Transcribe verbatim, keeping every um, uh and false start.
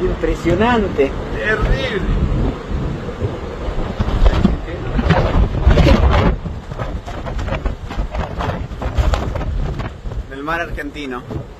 Impresionante. Terrible. En el mar argentino.